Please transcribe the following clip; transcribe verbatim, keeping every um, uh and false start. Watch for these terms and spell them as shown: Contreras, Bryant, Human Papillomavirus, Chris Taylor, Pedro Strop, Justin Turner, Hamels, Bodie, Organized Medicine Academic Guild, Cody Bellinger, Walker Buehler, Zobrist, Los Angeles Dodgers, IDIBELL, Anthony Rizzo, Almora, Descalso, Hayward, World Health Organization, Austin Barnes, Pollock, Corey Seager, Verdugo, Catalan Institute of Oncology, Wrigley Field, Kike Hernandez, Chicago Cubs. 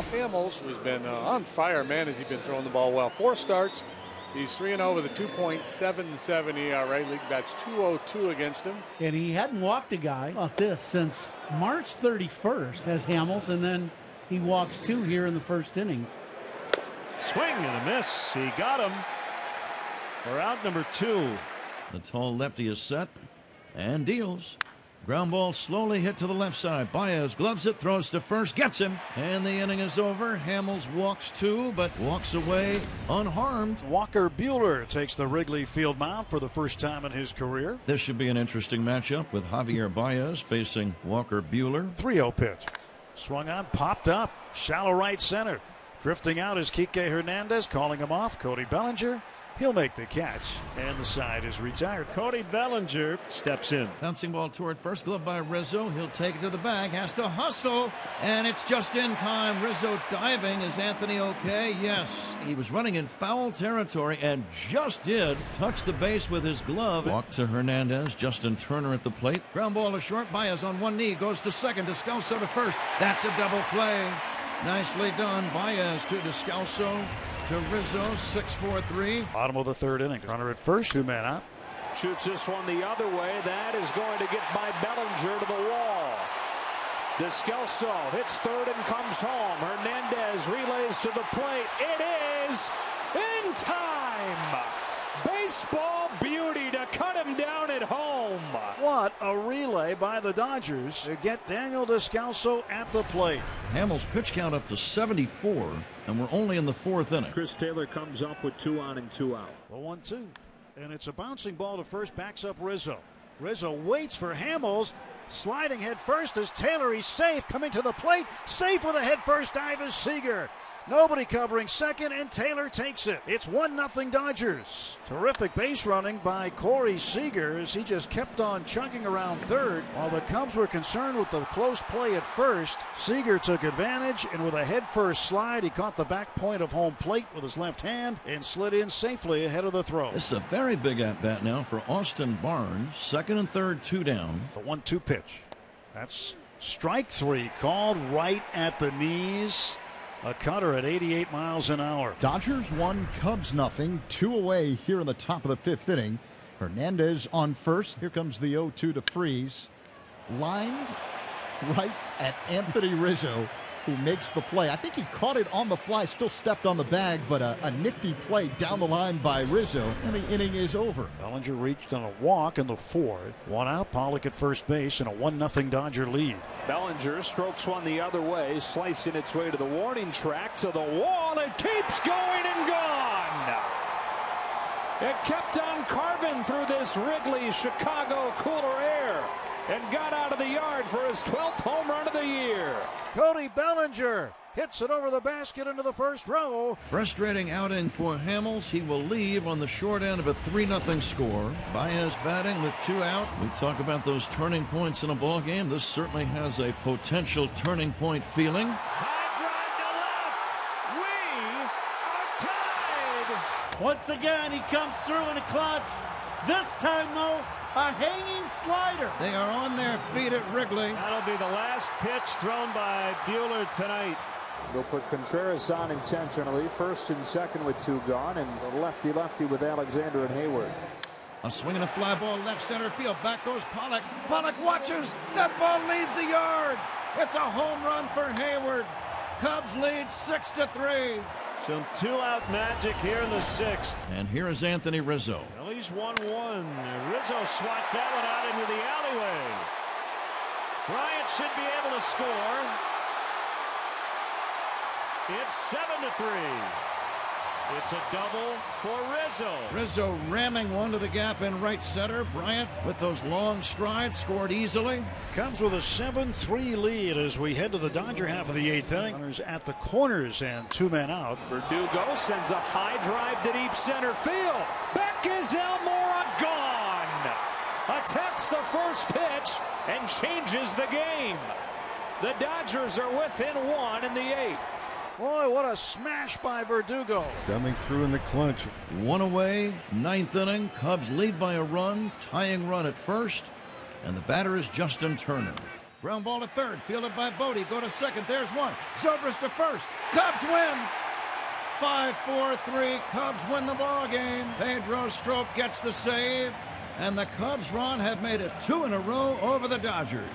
for Hamels, who's been uh, on fire, man, has he been throwing the ball well. Four starts. He's three and oh with a two point seven seven E R A. League bats two oh two against him. And he hadn't walked a guy like this since March thirty-first as Hamels, and then he walks two here in the first inning. Swing and a miss. He got him. For out number two. The tall lefty is set and deals. Ground ball slowly hit to the left side. Baez gloves it, throws to first, gets him. And the inning is over. Hamels walks two, but walks away unharmed. Walker Buehler takes the Wrigley Field mound for the first time in his career. This should be an interesting matchup with Javier Baez facing Walker Buehler. three oh pitch. Swung on, popped up. Shallow right center. Drifting out is Kike Hernandez, calling him off. Cody Bellinger. He'll make the catch, and the side is retired. Cody Bellinger steps in. Bouncing ball toward first, glove by Rizzo. He'll take it to the bag, has to hustle, and it's just in time. Rizzo diving. Is Anthony okay? Yes. He was running in foul territory and just did touch the base with his glove. Walk to Hernandez. Justin Turner at the plate. Ground ball to short. Baez on one knee. Goes to second. Descalso to first. That's a double play. Nicely done. Baez to Descalso. To Rizzo, six four three. Bottom of the third inning. Runner at first, two men out. Shoots this one the other way. That is going to get by Bellinger to the wall. Descalso hits third and comes home. Hernandez relays to the plate. It is in time. Baseball beauty to cut him down at home. What a relay by the Dodgers to get Daniel Descalso at the plate. Hamels pitch count up to seventy-four, and we're only in the fourth inning. Chris Taylor comes up with two on and two out. The one two, and it's a bouncing ball to first, backs up Rizzo. Rizzo waits for Hamels. Sliding head first is Taylor. He's safe. Coming to the plate. Safe with a head first dive is Seager. Nobody covering second, and Taylor takes it. It's one nothing Dodgers. Terrific base running by Corey Seager as he just kept on chunking around third. While the Cubs were concerned with the close play at first, Seager took advantage, and with a head first slide, he caught the back point of home plate with his left hand and slid in safely ahead of the throw. This is a very big at-bat now for Austin Barnes. Second and third, two down. The one two pitch. That's strike three called right at the knees. A cutter at eighty-eight miles an hour. Dodgers one, Cubs nothing. Two away here in the top of the fifth inning. Hernandez on first. Here comes the oh two to Freeze. Lined right at Anthony Rizzo, who makes the play. I think he caught it on the fly, still stepped on the bag, but a, a nifty play down the line by Rizzo, and the inning is over. Bellinger reached on a walk in the fourth. One out, Pollock at first base, and a one nothing Dodger lead. Bellinger strokes one the other way, slicing its way to the warning track, to the wall. It keeps going and gone. It kept on carving through this Wrigley, Chicago cooler air, and got out of the yard for his twelfth home run of the year. Cody Bellinger hits it over the basket into the first row. Frustrating outing for Hamels. He will leave on the short end of a three nothing score. Baez batting with two out. We talk about those turning points in a ball game. This certainly has a potential turning point feeling. High drive to left. We are tied. Once again, he comes through in a clutch. This time, though, a hanging slider. They are on their feet at Wrigley. That'll be the last pitch thrown by Buehler tonight. They'll put Contreras on intentionally. First and second with two gone. And lefty-lefty with Alexander and Hayward. A swing and a fly ball left center field. Back goes Pollock. Pollock watches. That ball leaves the yard. It's a home run for Hayward. Cubs lead six to three. Some two-out magic here in the sixth. And here is Anthony Rizzo. Well, he's one one. Rizzo swats that one out into the alleyway. Bryant should be able to score. It's seven to three. It's a double for Rizzo. Rizzo ramming one to the gap in right center. Bryant, with those long strides, scored easily. Comes with a seven three lead as we head to the Dodger half of the eighth inning. Runners at the corners and two men out. Verdugo sends a high drive to deep center field. Back is Almora, gone. Attacks the first pitch and changes the game. The Dodgers are within one in the eighth. Boy, what a smash by Verdugo. Coming through in the clinch. One away, ninth inning. Cubs lead by a run, tying run at first. And the batter is Justin Turner. Ground ball to third, fielded by Bodie. Go to second, there's one. Zobrist to first. Cubs win! five four three, Cubs win the ball game. Pedro Strop gets the save, and the Cubs, Ron, have made it two in a row over the Dodgers.